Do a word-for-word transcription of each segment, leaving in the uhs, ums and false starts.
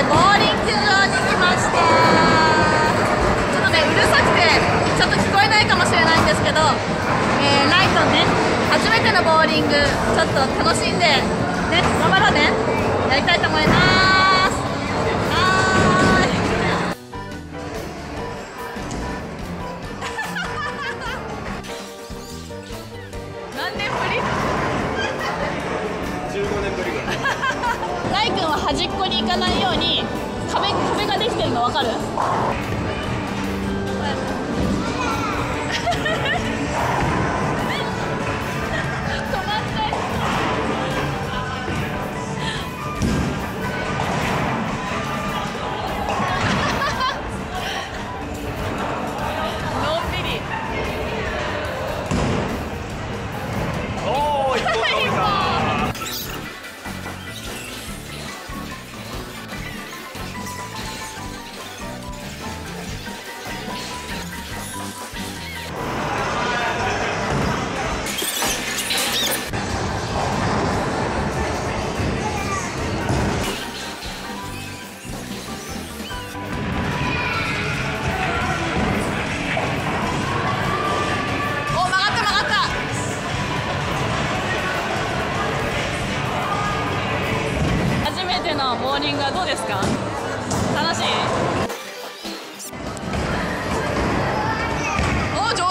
ね、ボーリング場に来ました。ちょっとね、うるさくてちょっと聞こえないかもしれないんですけど、えー、ライトね、初めてのボーリングちょっと楽しんでね、頑張ろうね、やりたいと思います。ライ君は端っこに行かないように壁、壁ができてるの分かる？ボーリングはどうですか？楽しい？お、上手！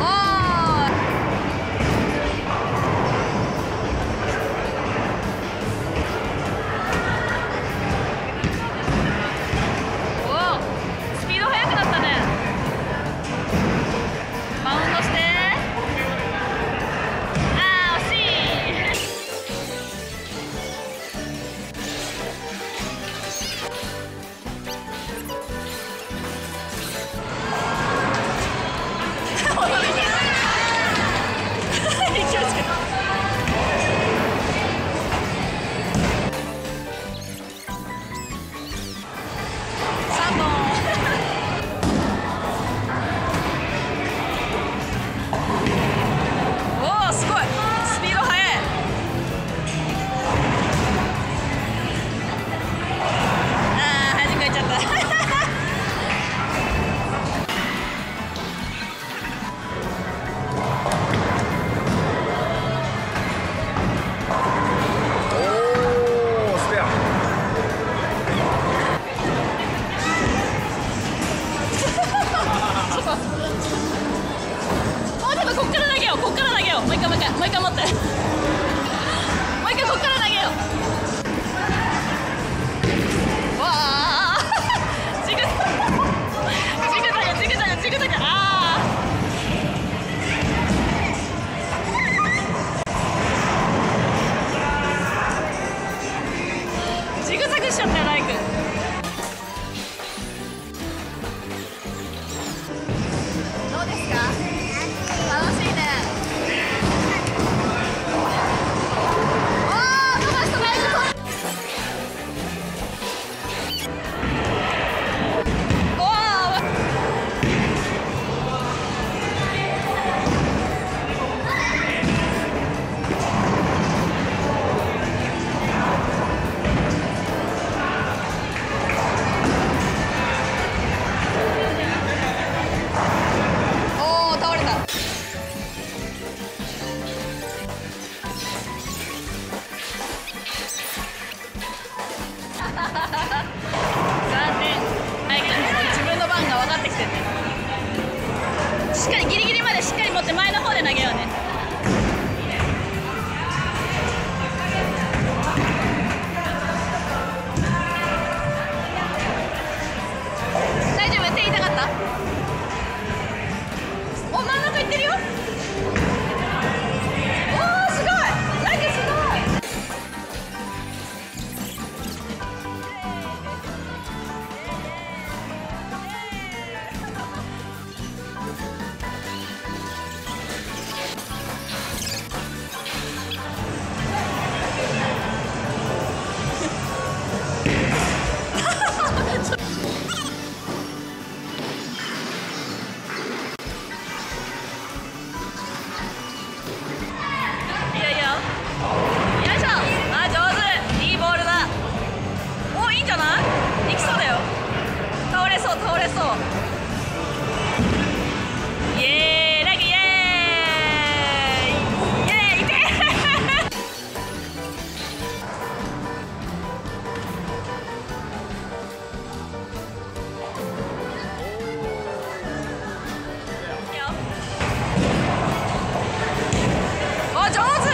おー、スピード速くなったね。マウンドして。そう倒れそう。イエーイラッキー、イエーイイエーイ痛いあ上手。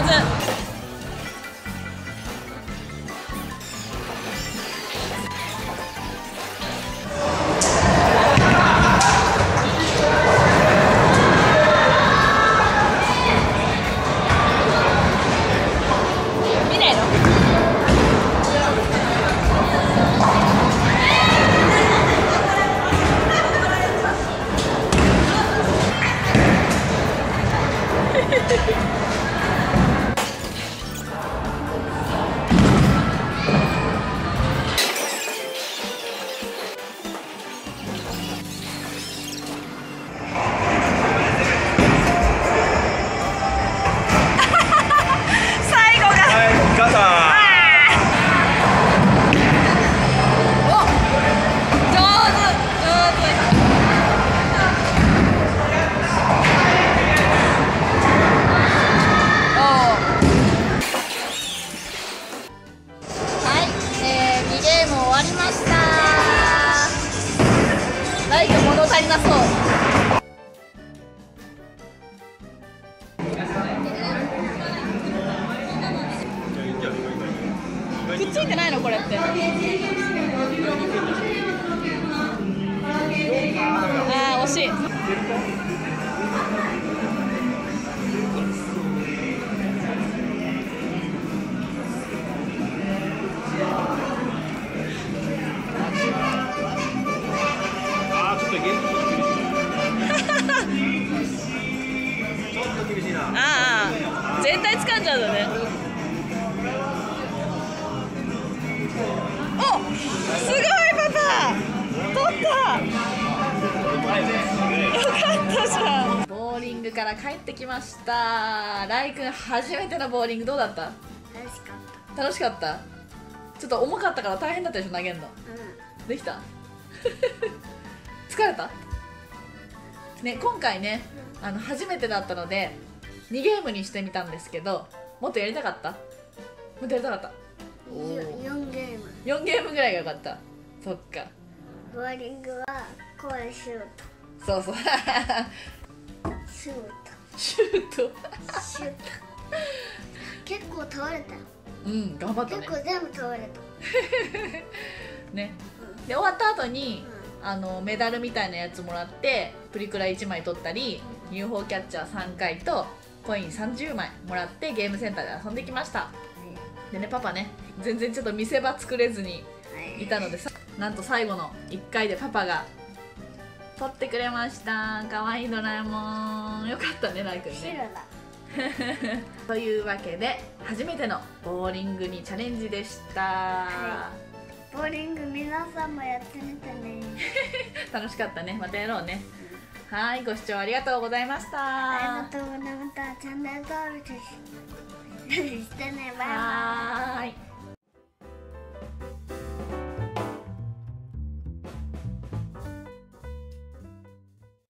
はず。くっついてないのこれって。ああ、惜しい。ああ、ちょっと厳しい。ちょっと厳しいな。ああ、全体掴んじゃうんだね。すごいパパ取った。よかったじゃん。ボーリングから帰ってきました。ライくん、初めてのボーリングどうだった？楽しかった。楽しかった。ちょっと重かったから大変だったでしょ、投げるの。うん、できた疲れたね、今回ね、あの初めてだったのでにゲームにしてみたんですけど、もっとやりたかった？もっとやりたかった。よんゲームよんゲームぐらいがよかった。そっか。ボーリングはこうシュート。そうそうシュートシュートシュート結構倒れた。うん、頑張ったね。結構全部倒れたね、うん、で終わった後に、うん、あのメダルみたいなやつもらってプリクラいちまい取ったり、うん、ユーフォー キャッチャーさんかいとコインさんじゅうまいもらってゲームセンターで遊んできました。でね、パパね、全然ちょっと見せ場作れずにいたので、はい、なんと最後のいっかいでパパが取ってくれました。かわいいドラえもん。よかったね、ライくんねというわけで初めてのボーリングにチャレンジでした、はい、ボーリング皆さんもやってみてね楽しかったね。またやろうね、うん、はい。ご視聴ありがとうございました。ありがとうございました。チャンネル登録してね。バイバーイ。